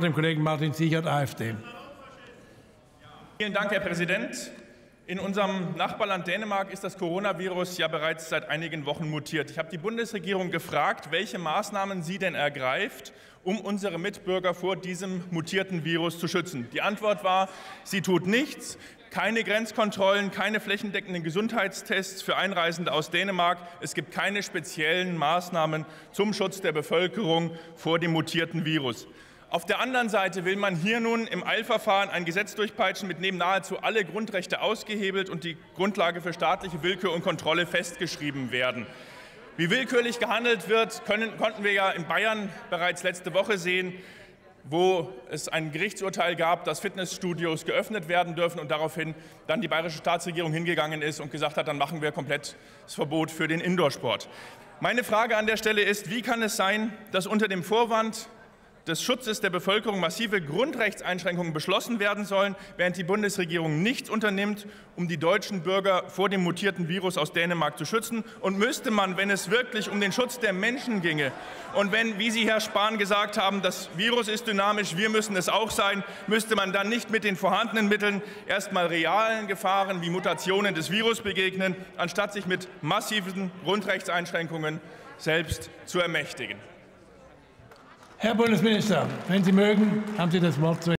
Dem Kollegen Martin Sichert, AfD. Vielen Dank, Herr Präsident. In unserem Nachbarland Dänemark ist das Coronavirus ja bereits seit einigen Wochen mutiert. Ich habe die Bundesregierung gefragt, welche Maßnahmen sie denn ergreift, um unsere Mitbürger vor diesem mutierten Virus zu schützen. Die Antwort war, sie tut nichts. Keine Grenzkontrollen, keine flächendeckenden Gesundheitstests für Einreisende aus Dänemark. Es gibt keine speziellen Maßnahmen zum Schutz der Bevölkerung vor dem mutierten Virus. Auf der anderen Seite will man hier nun im Eilverfahren ein Gesetz durchpeitschen, mit dem nahezu alle Grundrechte ausgehebelt und die Grundlage für staatliche Willkür und Kontrolle festgeschrieben werden. Wie willkürlich gehandelt wird, konnten wir ja in Bayern bereits letzte Woche sehen, wo es ein Gerichtsurteil gab, dass Fitnessstudios geöffnet werden dürfen und daraufhin dann die bayerische Staatsregierung hingegangen ist und gesagt hat, dann machen wir komplett das Verbot für den Indoor-Sport. Meine Frage an der Stelle ist, wie kann es sein, dass unter dem Vorwand des Schutzes der Bevölkerung massive Grundrechtseinschränkungen beschlossen werden sollen, während die Bundesregierung nichts unternimmt, um die deutschen Bürger vor dem mutierten Virus aus Dänemark zu schützen? Und müsste man, wenn es wirklich um den Schutz der Menschen ginge und wenn, wie Sie, Herr Spahn, gesagt haben, das Virus ist dynamisch, wir müssen es auch sein, müsste man dann nicht mit den vorhandenen Mitteln erstmal realen Gefahren wie Mutationen des Virus begegnen, anstatt sich mit massiven Grundrechtseinschränkungen selbst zu ermächtigen? Herr Bundesminister, wenn Sie mögen, haben Sie das Wort.